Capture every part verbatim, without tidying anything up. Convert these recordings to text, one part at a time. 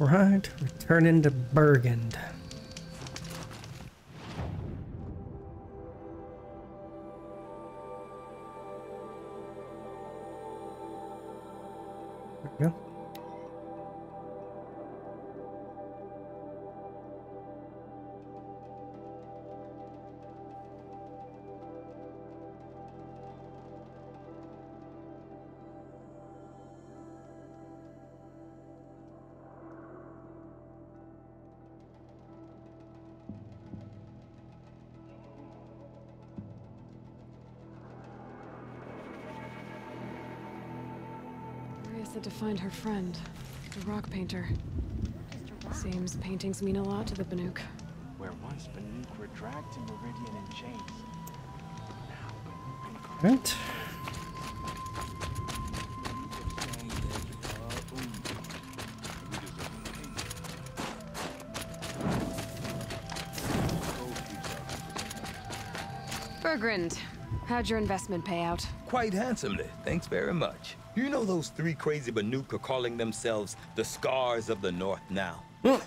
Right, returning to Bergrind. There we go. To find her friend, the rock painter. Seems paintings mean a lot to the Banuk. Where once Banuk were dragged to Meridian in chains. Now Banuk and right. Bergrind, how'd your investment pay out? Quite handsomely, thanks very much. You know those three crazy Banuk are calling themselves the Scars of the North now. Well,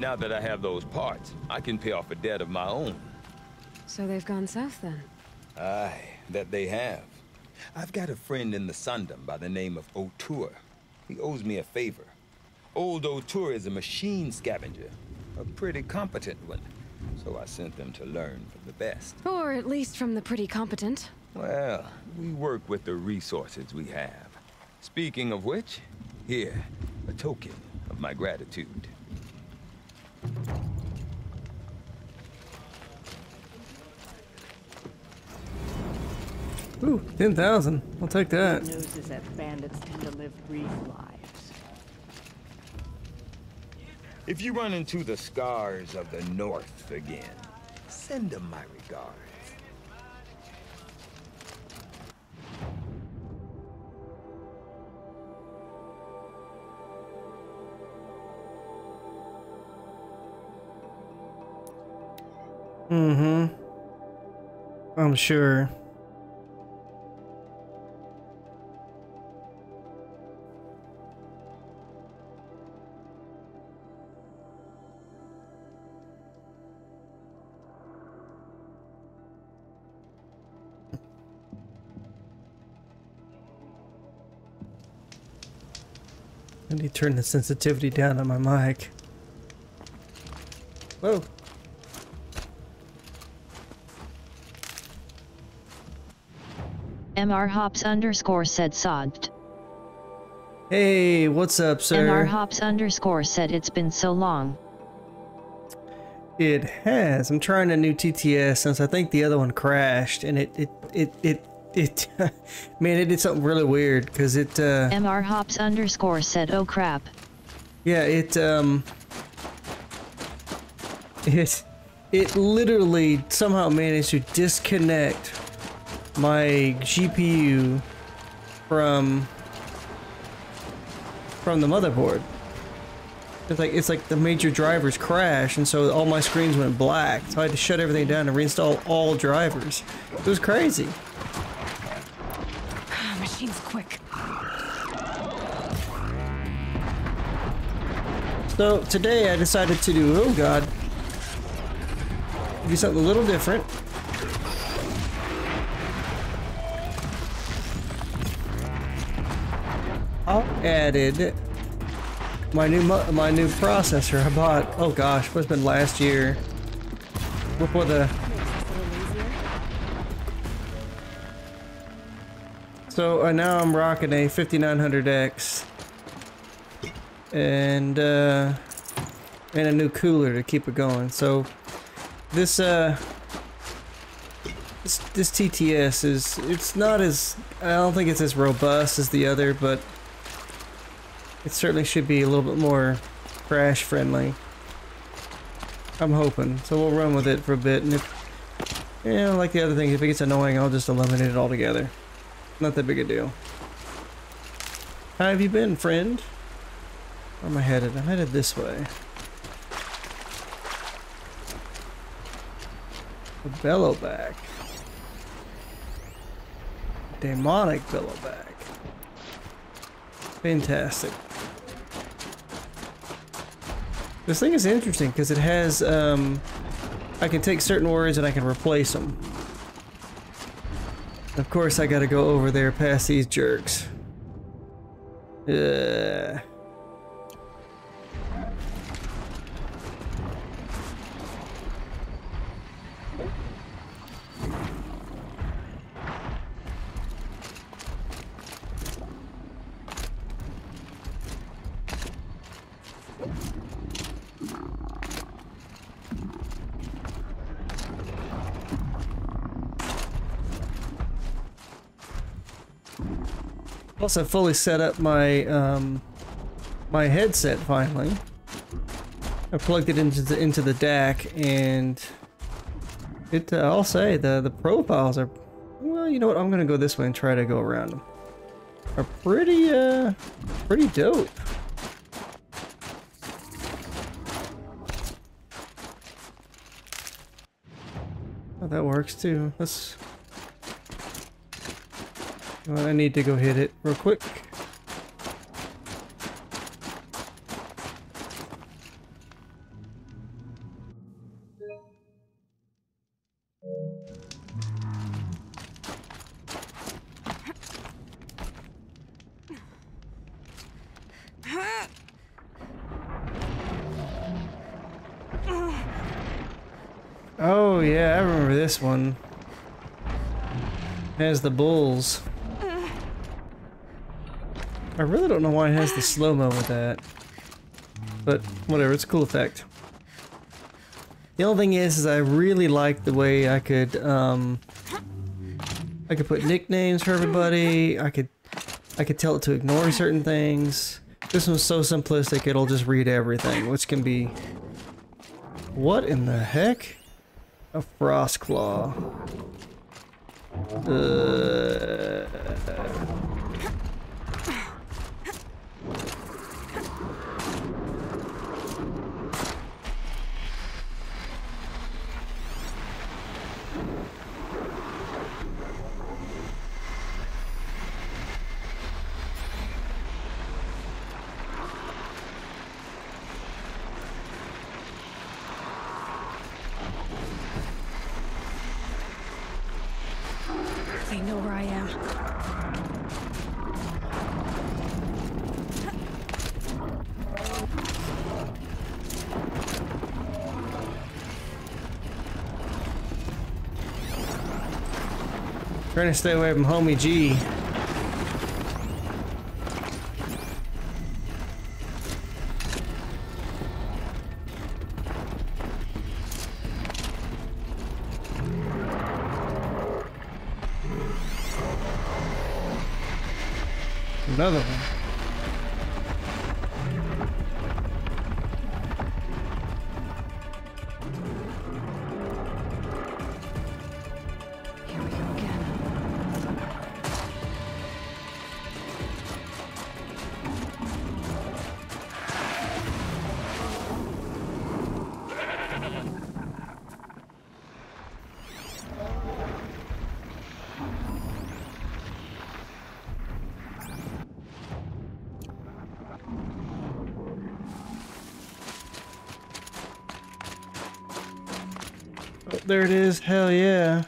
now that I have those parts, I can pay off a debt of my own. So they've gone south then? Aye, that they have. I've got a friend in the Sundom by the name of O'Tour. He owes me a favor. Old O'Tour is a machine scavenger, a pretty competent one. So I sent them to learn from the best. Or at least from the pretty competent. Well, we work with the resources we have. Speaking of which, here, a token of my gratitude. Ooh, ten thousand. I'll take that. The news is that bandits tend to live brief lives. If you run into the Scars of the North again, send them my regards. Mm-hmm. I'm sure. I need to turn the sensitivity down on my mic. Whoa. M R Hops underscore said sobbed. Hey, what's up, sir? M R Hops underscore said it's been so long. It has. I'm trying a new T T S since I think the other one crashed, and it it it it it. Man, it did something really weird because it. Uh, M R Hops underscore said, "Oh crap." Yeah, it um. It it literally somehow managed to disconnect my G P U from from the motherboard. It's like it's like the major drivers crashed, and so all my screens went black. So I had to shut everything down and reinstall all drivers. It was crazy. Machine's quick. So today I decided to do oh god, do something a little different. I added my new my new processor I bought. Oh gosh, what's been last year? Before the so uh, now I'm rocking a fifty-nine hundred X and uh, and a new cooler to keep it going. So this uh this this T T S is it's not as I don't think it's as robust as the other, but it certainly should be a little bit more crash friendly. I'm hoping. So we'll run with it for a bit, and if, you know, like the other thing, if it gets annoying, I'll just eliminate it altogether. Not that big a deal. How have you been, friend? Where am I headed? I'm headed this way. The Bellowback. Demonic Bellowback. Fantastic. This thing is interesting because it has, um, I can take certain words and I can replace them. Of course I gotta go over there past these jerks. Uh. Plus, I fully set up my um, my headset. Finally, I plugged it into the into the D A C, and it. Uh, I'll say the the profiles are. Well, you know what? I'm gonna go this way and try to go around them. Are pretty uh pretty dope. Oh, that works too. Let's. Well, I need to go hit it real quick. Oh yeah, I remember this one. It has the bulls. I really don't know why it has the slow-mo with that, but whatever, it's a cool effect. The only thing is, is I really like the way I could, um, I could put nicknames for everybody, I could, I could tell it to ignore certain things. This one's so simplistic, it'll just read everything, which can be... What in the heck? A Frostclaw. Uh... Trying to stay away from homie G. Another one. There it is, hell yeah.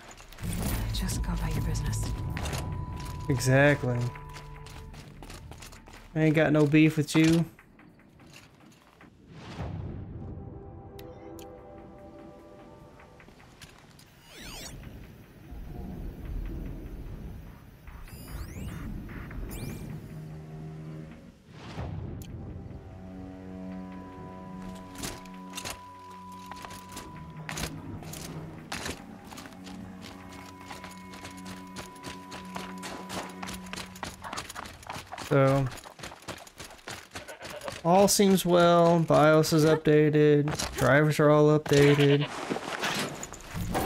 Just go about your business. Exactly. I ain't got no beef with you. So, all seems well, BIOS is updated, drivers are all updated,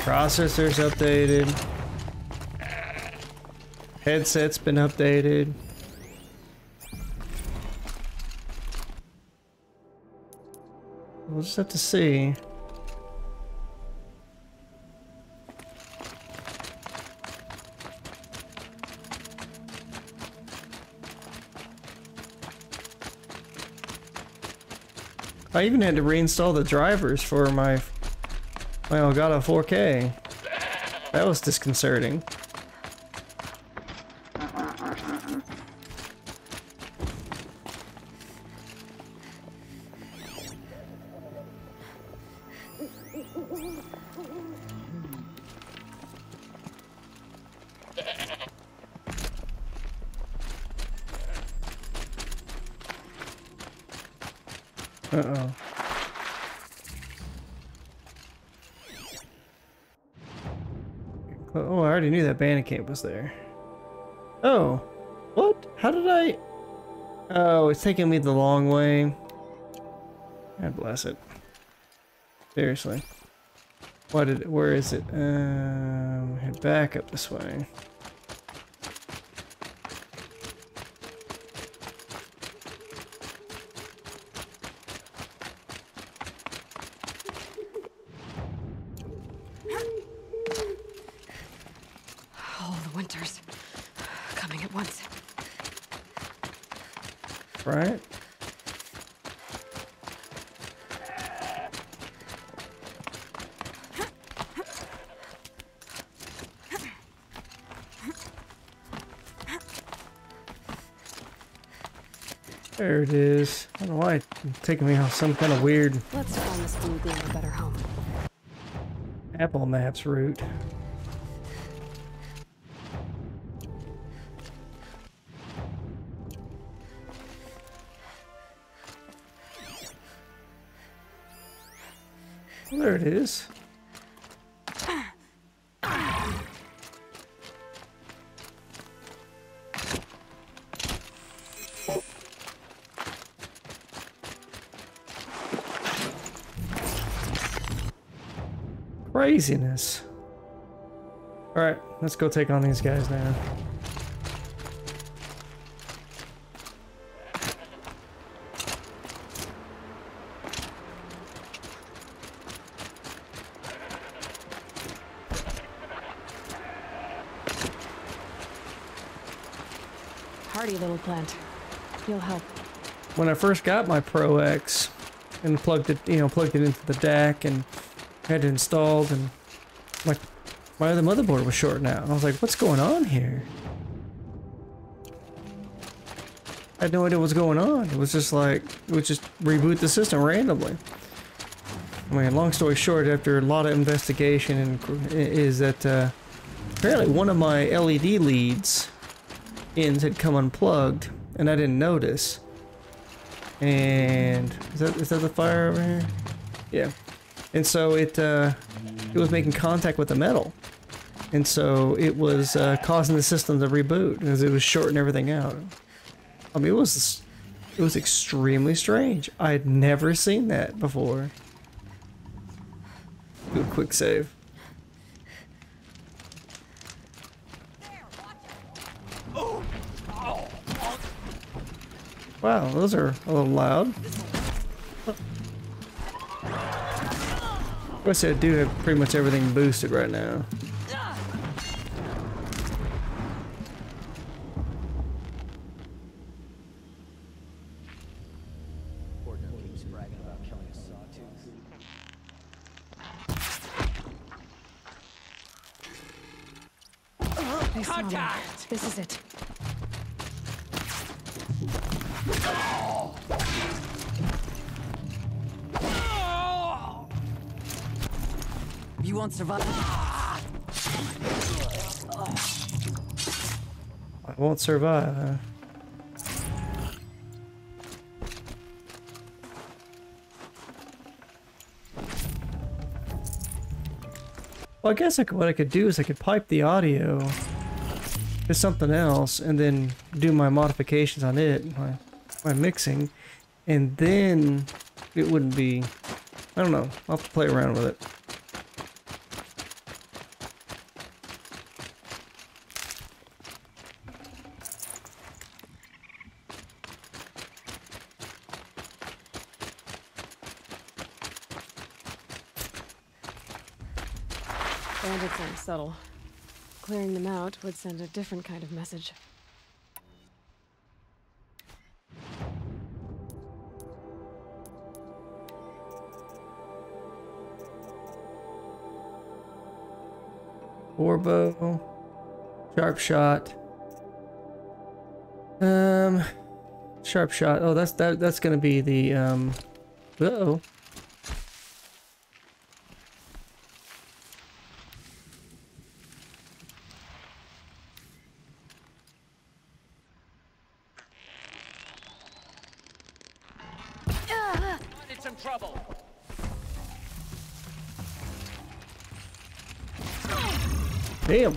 processors updated, headset's been updated. We'll just have to see. I even had to reinstall the drivers for my my Elgato four K. That was disconcerting. Uh-oh. Oh, I already knew that Banner Camp was there. Oh, what? How did I? Oh, it's taking me the long way. God bless it. Seriously. What did it, where is it? Um, head back up this way. There it is. I don't know why it's taking me off some kind of weird. Let's find this Blue Gleam a better home. Apple Maps route. Well, there it is. Craziness. Alright, let's go take on these guys now. Hardy little plant. You'll help. When I first got my Pro X and plugged it, you know, plugged it into the D A C and had it installed, and like my other motherboard was short now. I was like, what's going on here? I had no idea what's going on. It was just like, it would just reboot the system randomly. I mean, long story short, after a lot of investigation, and is that uh, apparently one of my L E D leads ends had come unplugged, and I didn't notice. And is that is that the fire over here? Yeah. And so it uh, it was making contact with the metal, and so it was uh, causing the system to reboot because it was shorting everything out. I mean, it was it was extremely strange. I had never seen that before. Do a quick save. Wow, those are a little loud. I said I do have pretty much everything boosted right now. Contact! This is it. You won't survive. I won't survive, huh? Well, I guess I could, what I could do is I could pipe the audio to something else and then do my modifications on it, my, my mixing, and then it wouldn't be... I don't know. I'll have to play around with it. Bandits aren't subtle. Clearing them out would send a different kind of message. Orbo, sharp shot. Um, sharp shot. Oh, that's that. That's gonna be the um. Uh oh. Damn.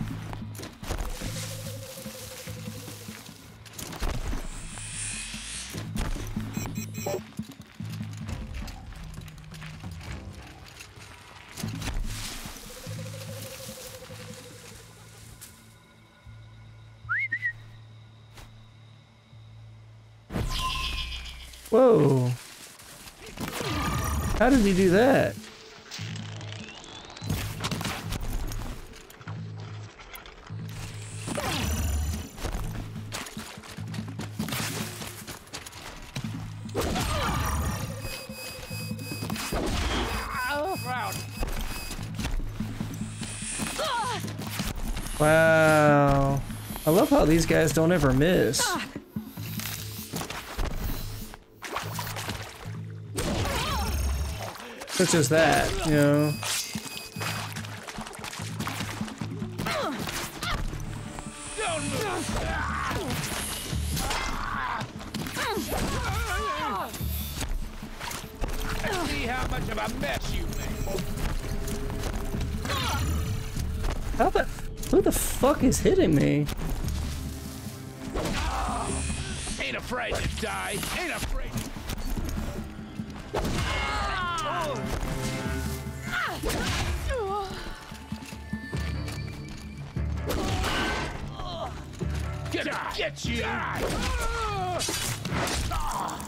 Whoa. How did he do that? Wow. I love how these guys don't ever miss. Such as that, you know. See how much of a mess you make. How the Who the fuck is hitting me? Oh, ain't afraid to die. Ain't afraid. Oh. Get, get you. Die. Oh. God.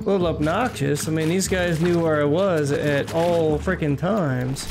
A little obnoxious. I mean, these guys knew where I was at all freaking times.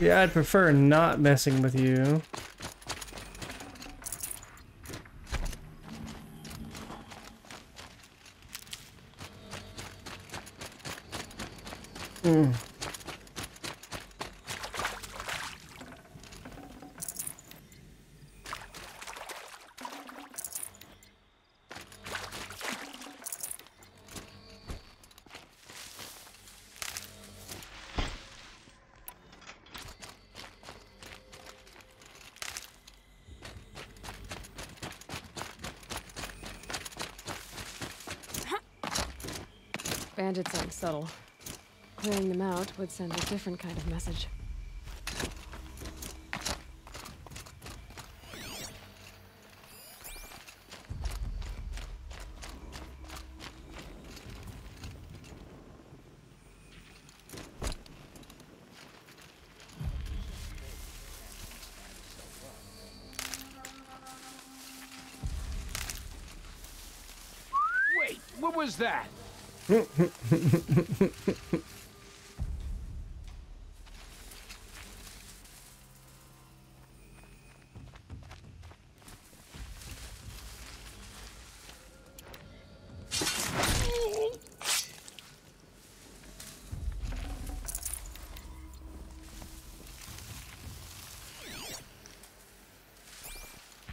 Yeah, I'd prefer not messing with you. Mm. Bandits aren't subtle. Clearing them out would send a different kind of message. was that?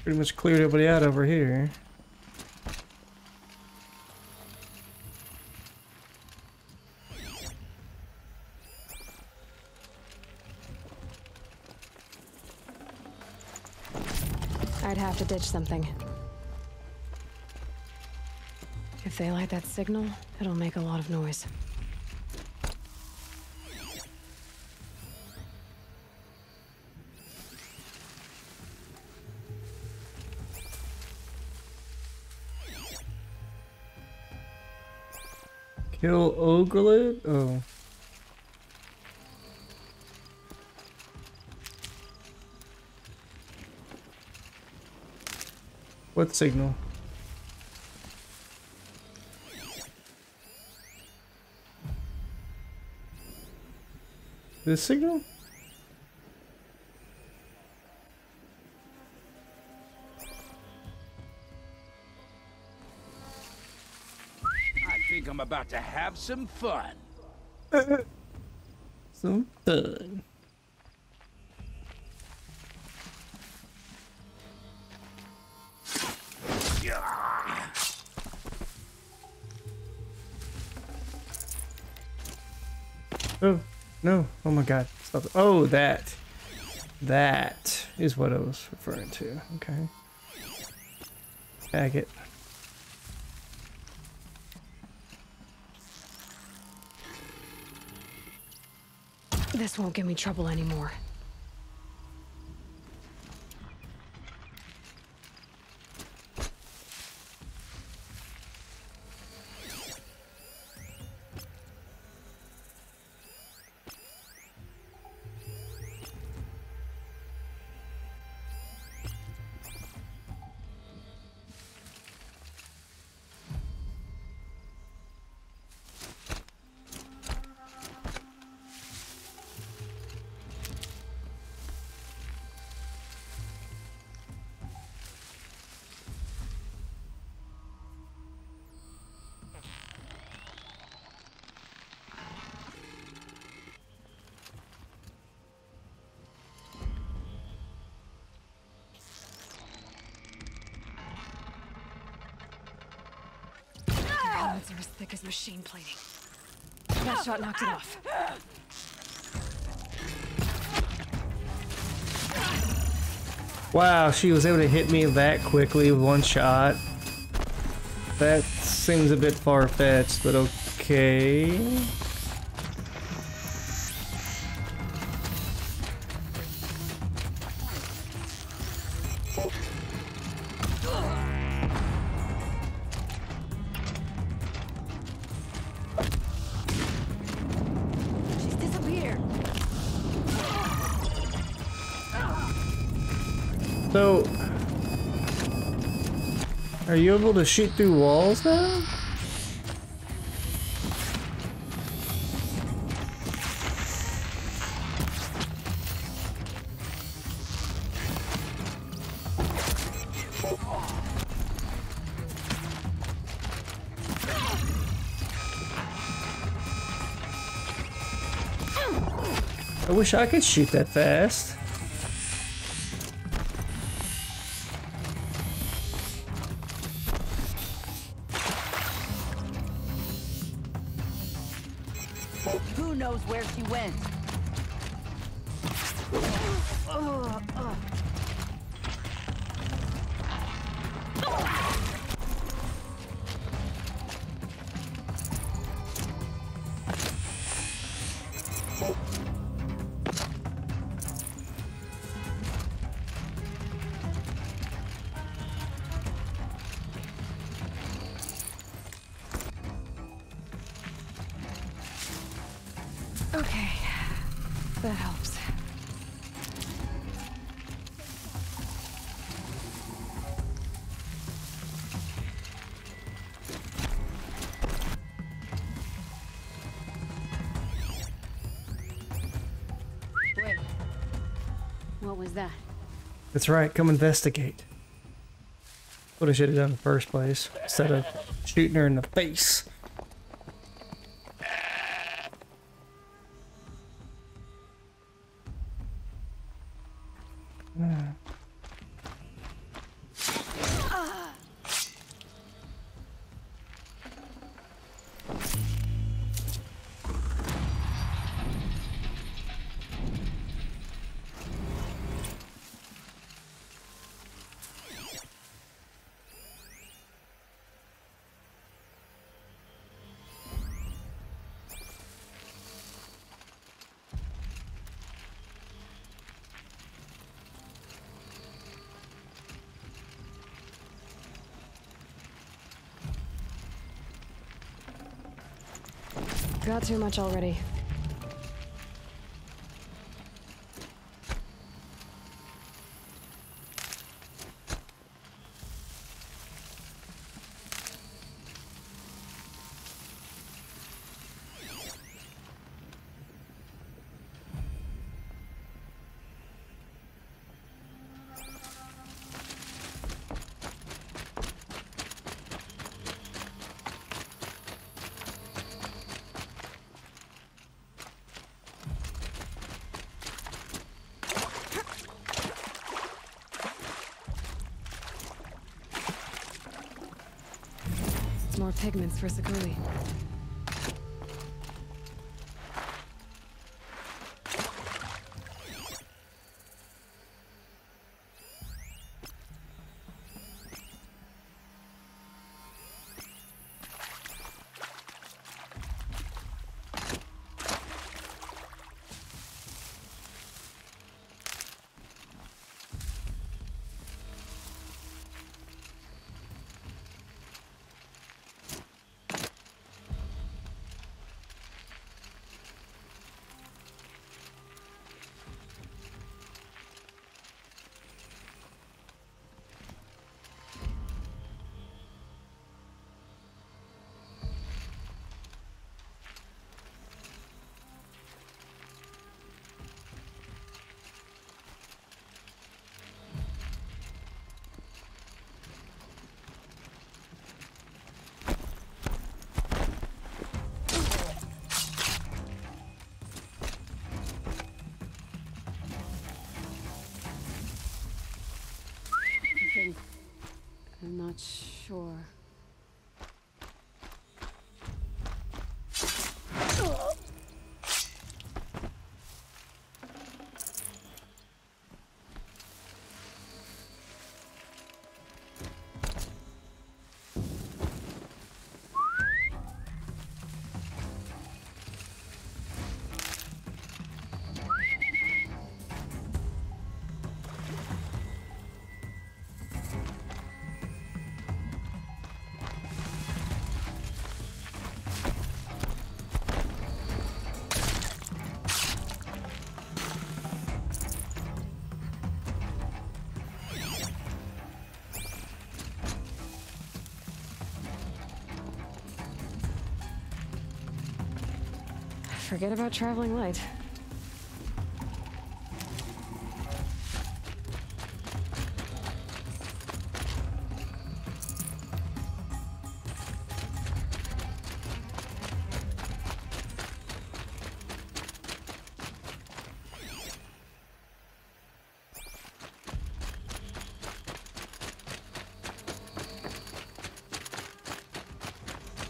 Pretty much cleared everybody out over here. I'd have to ditch something. If they light that signal, it'll make a lot of noise. Kill Ogrelet? Oh. What signal? This signal? I'm about to have some fun. Some fun. Oh, no. Oh my god. Stop it. Oh, that. That is what I was referring to. Okay. Tag it. This won't give me trouble anymore. Are as thick as machine plating. That shot knocked it off. Wow, she was able to hit me that quickly with one shot. That seems a bit far-fetched, but okay. So, are you able to shoot through walls now? I wish I could shoot that fast. Okay, that helps. What was that? That's right, come investigate. What I should have done in the first place, instead of shooting her in the face. Got too much already. More pigments for Sakuli. I'm not sure. Forget about traveling light.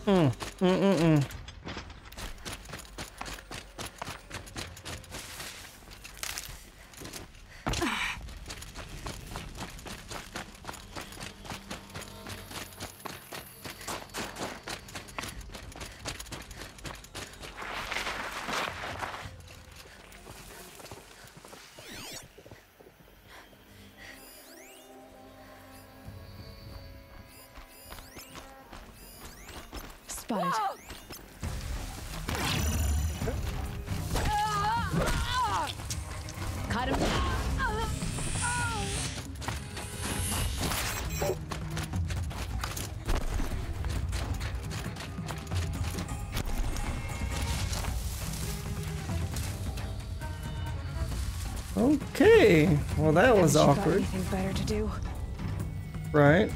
Mm, mm, mm, mm. Okay. Well, that was awkward. Anything better to do. Right.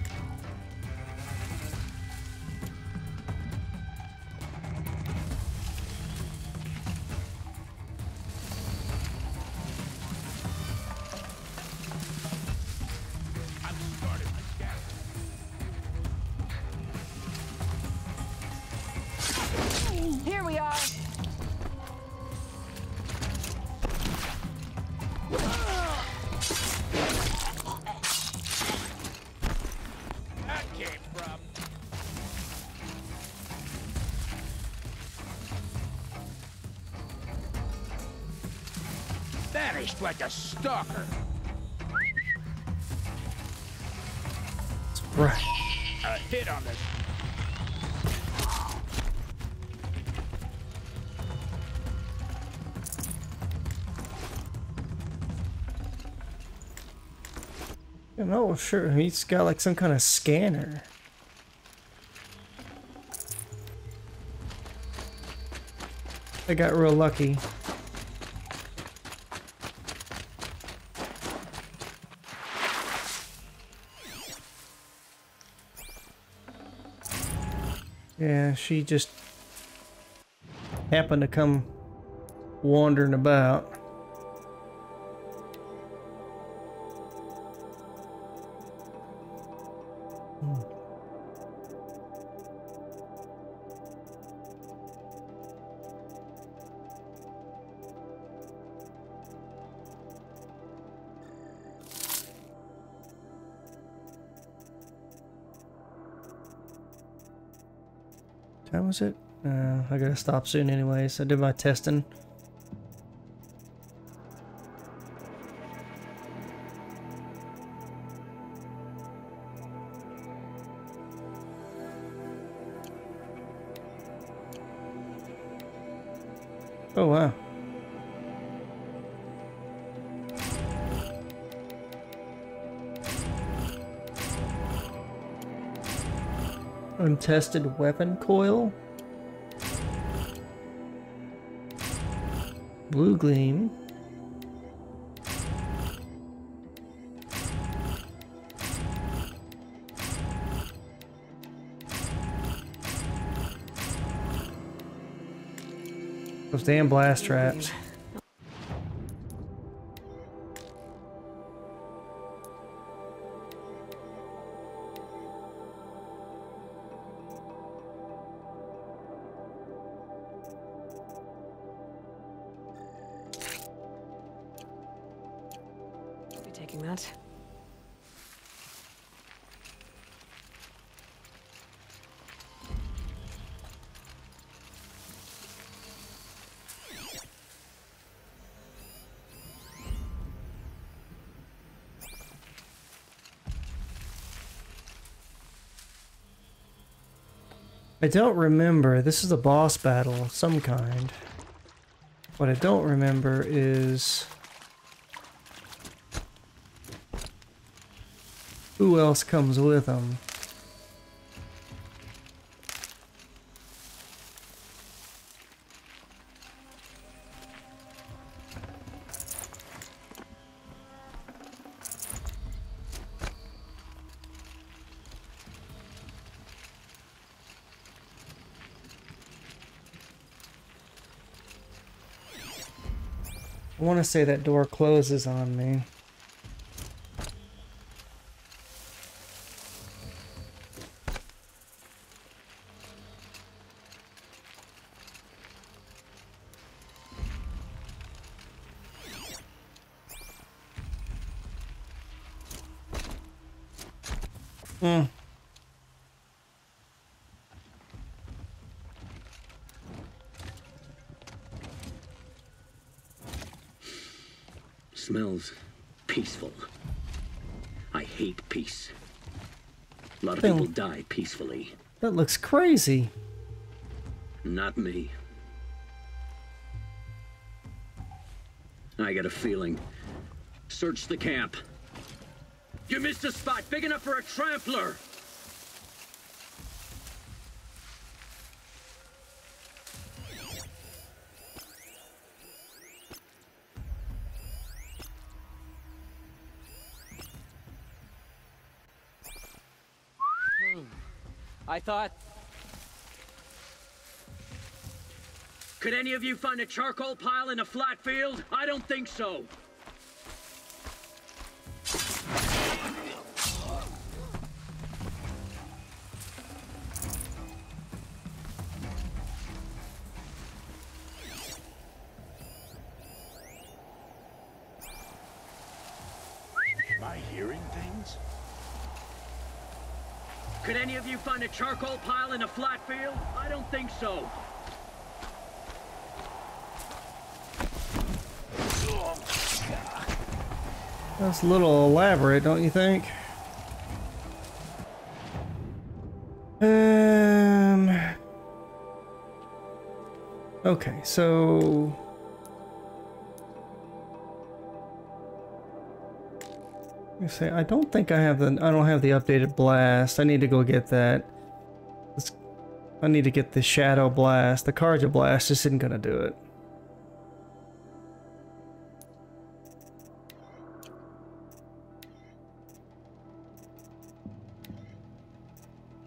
Like a stalker. Right. A hit on this. You know, sure, he's got like some kind of scanner. I got real lucky. Yeah, she just happened to come wandering about. Hmm. Time was it? Uh, I gotta stop soon anyways. I did my testing. Oh wow. Untested weapon coil, Blue Gleam, those damn blast traps. I don't remember. This is a boss battle of some kind. What I don't remember is who else comes with them. I want to say that door closes on me. Hmm. Smells peaceful. I hate peace. A lot of people die peacefully. That looks crazy. Not me. I got a feeling. Search the camp. You missed a spot big enough for a trampler. I thought... Could any of you find a charcoal pile in a flat field? I don't think so. Could any of you find a charcoal pile in a flat field? I don't think so. That's a little elaborate, don't you think? Um. Okay, so... Say I don't think I have the I don't have the updated blast. I need to go get that. Let's, I need to get the Shadow Blast. The Karga Blast just isn't gonna do it.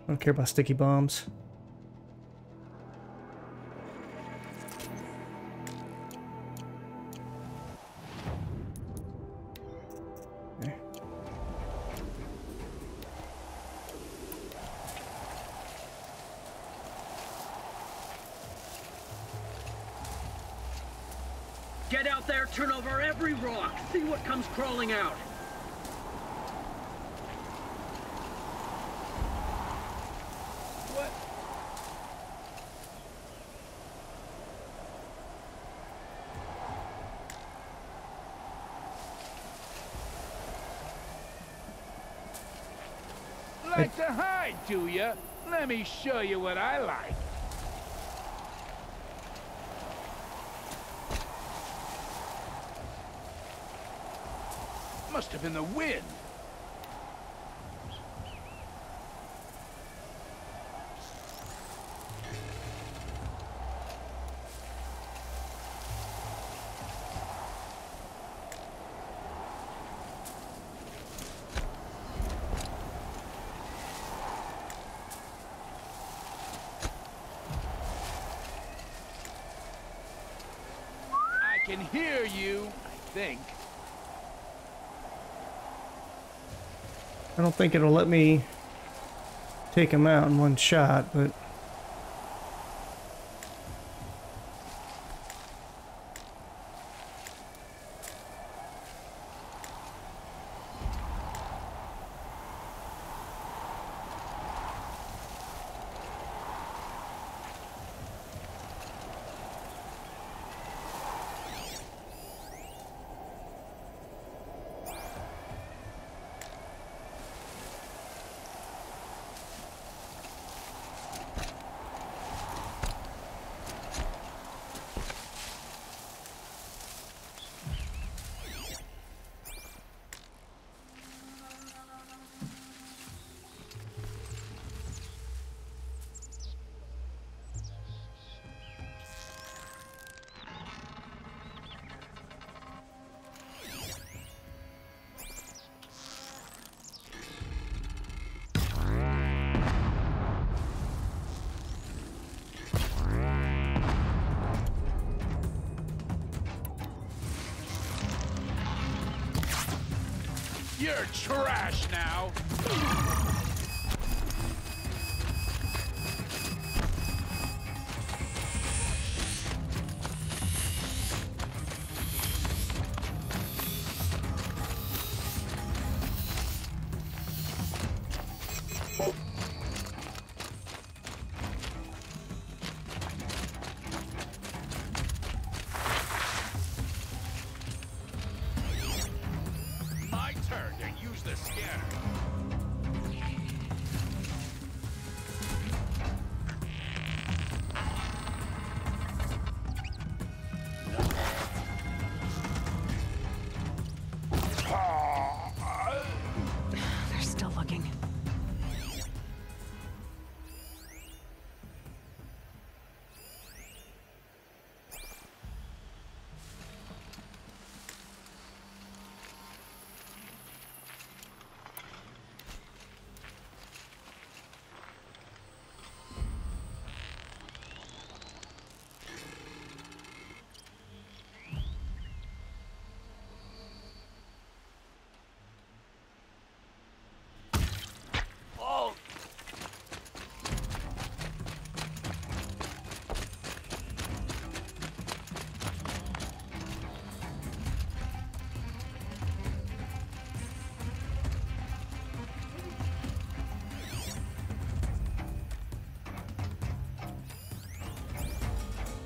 I don't care about sticky bombs. Crawling out. What? Like to hide, do you? Let me show you what I like. Must have been the wind. I can hear you, I think. I don't think it'll let me take him out in one shot, but... You're trash now. Use the scanner.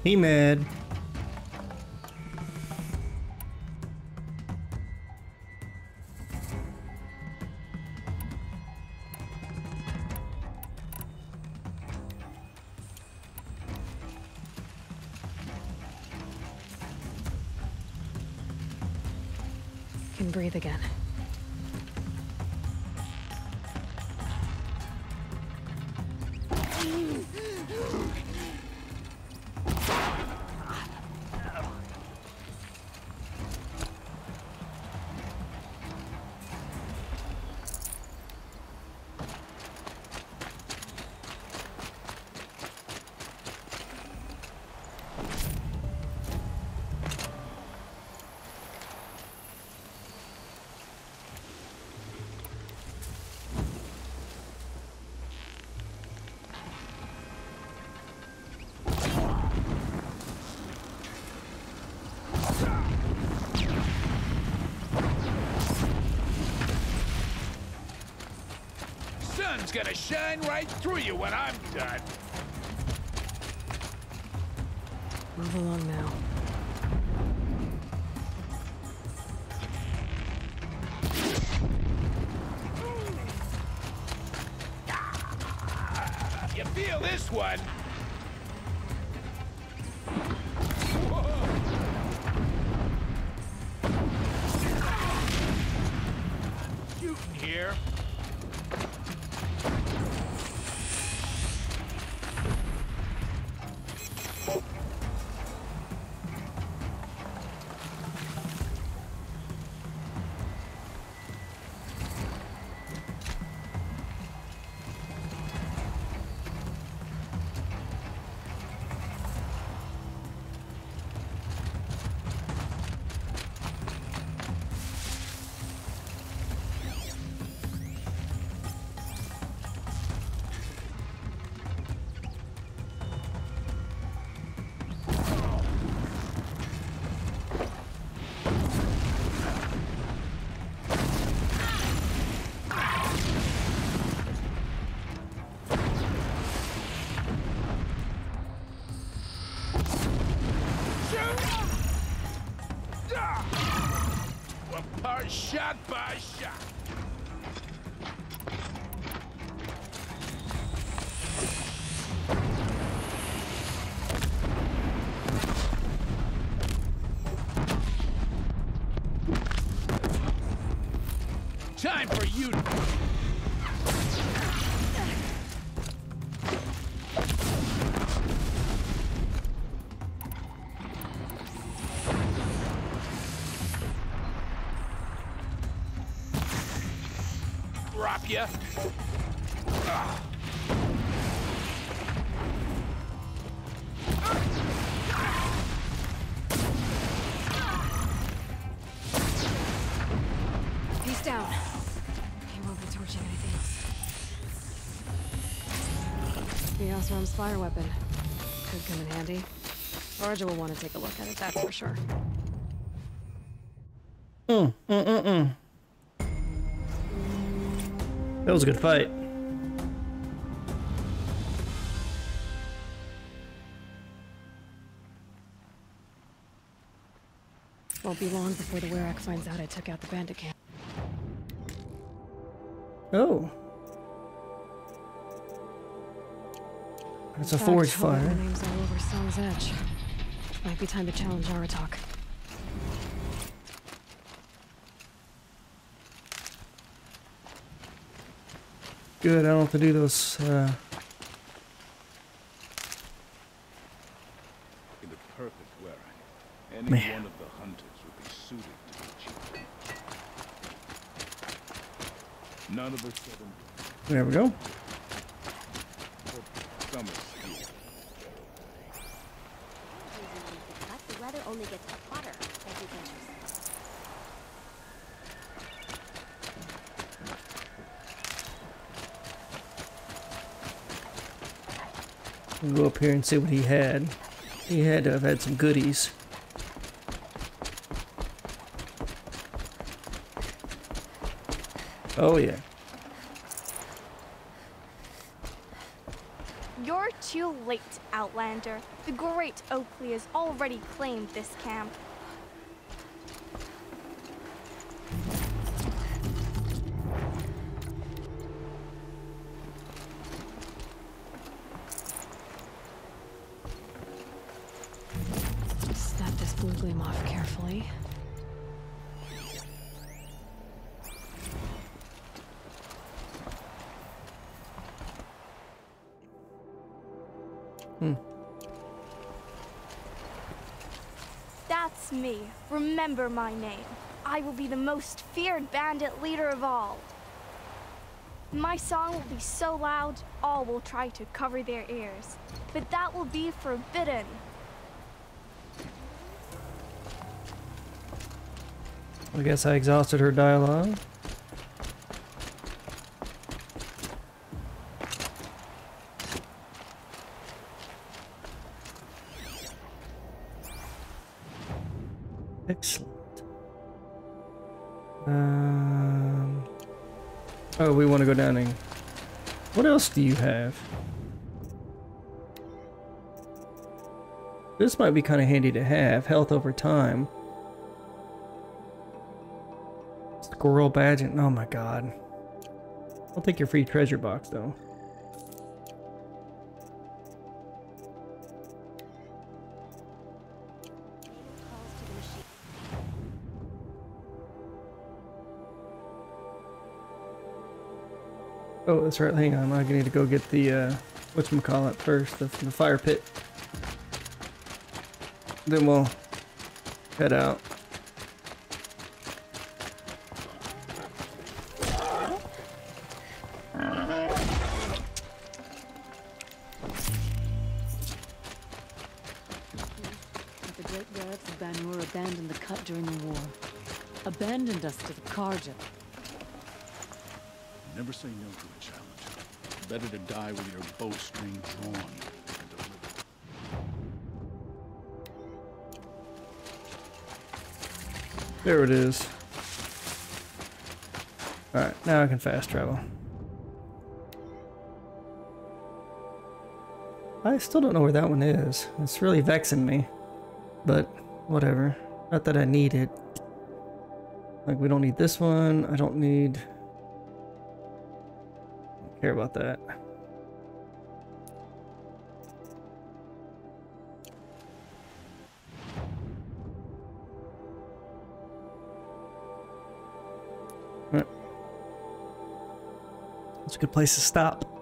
He mid. Can breathe again. It's gonna shine right through you when I'm done. Move along now. You feel this one? Whoa. Shooting here. Shot by shot. Time for you to... Yeah. Maelstrom's fire weapon could come in handy. Raja will want to take a look at it, that's for sure. Mm, mm, mm, mm. That was a good fight. Won't be long before the Werak finds out I took out the bandit camp. Oh. It's a forge fire. My name's all over Song's Edge. Might be time to challenge Aratok. Good, I don't have to do those. Uh... In the perfect Werak, any Man. one of the hunters would be suited to the chief. None of us seven. There we go. The weather only gets hotter as you can. We'll go up here and see what he had. He had to have had some goodies. Oh yeah. Your Too late, Outlander. The great Oakley has already claimed this camp. Snap this blue gleam off carefully. That's me. Remember my name. I will be the most feared bandit leader of all. My song will be so loud, all will try to cover their ears. But that will be forbidden. I guess I exhausted her dialogue. Excellent. Um, oh, we want to go down and... What else do you have? This might be kind of handy to have. Health over time. Squirrel badge. Oh my god. I'll take your free treasure box though. Oh, that's right. Hang on. I need to go get the, uh, whatchamacallit first, the, the fire pit. Then we'll head out. The great Werak of Banur abandoned the cut during the war, abandoned us to the Karga. Never say no to a challenge. Better to die with your bowstring drawn than to live. There it is. Alright, now I can fast travel. I still don't know where that one is. It's really vexing me. But, whatever. Not that I need it. Like, we don't need this one. I don't need... care about that. All right. That's a good place to stop.